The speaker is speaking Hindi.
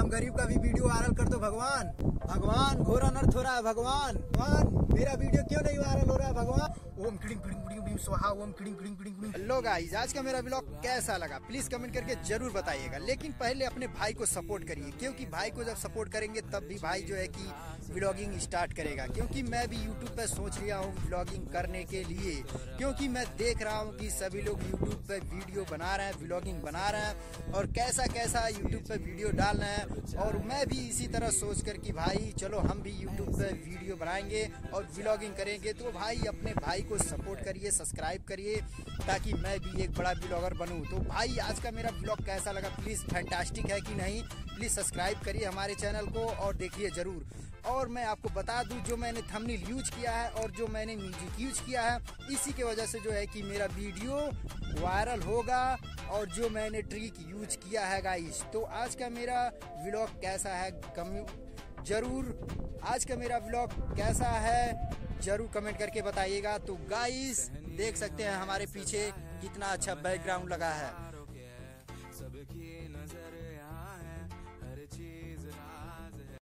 हम गरीब का भी वीडियो वायरल कर दो भगवान। भगवान घोर अनर्थ हो रहा है भगवान। भगवान मेरा वीडियो क्यों नहीं वायरल हो रहा है भगवान। ओम क्लिंग क्लिंग स्वाहा ओम क्लिंग क्लिंग क्लिंग। हेलो गाइस, आज का मेरा ब्लॉग कैसा लगा प्लीज कमेंट करके जरूर बताइएगा। लेकिन पहले अपने भाई को सपोर्ट करिए, क्योंकि भाई को जब सपोर्ट करेंगे तब भी भाई जो है कि ब्लॉगिंग स्टार्ट करेगा। क्योंकि मैं भी यूट्यूब पे सोच लिया हूँ ब्लॉगिंग करने के लिए, क्योंकि मैं देख रहा हूँ कि सभी लोग यूट्यूब पे वीडियो बना रहे हैं, ब्लॉगिंग बना रहे हैं और कैसा कैसा यूट्यूब पे वीडियो डाल रहे हैं। और मैं भी इसी तरह सोच कर कि भाई चलो हम भी यूट्यूब पे वीडियो बनाएंगे और ब्लॉगिंग करेंगे। तो भाई अपने भाई को सपोर्ट करिए, सब्सक्राइब करिए, ताकि मैं भी एक बड़ा ब्लॉगर बनूँ। तो भाई आज का मेरा ब्लॉग कैसा लगा प्लीज़, फैंटास्टिक है कि नहीं, प्लीज़ सब्सक्राइब करिए हमारे चैनल को और देखिए ज़रूर। और मैं आपको बता दूं, जो मैंने थंबनेल यूज किया है और जो मैंने म्यूजिक यूज किया है, इसी के वजह से जो है कि मेरा वीडियो वायरल होगा। और जो मैंने ट्रिक यूज किया है गाइस, तो आज का मेरा व्लॉग कैसा है जरूर कमेंट करके बताइएगा। तो गाइस देख सकते हैं हमारे पीछे कितना अच्छा बैकग्राउंड लगा है।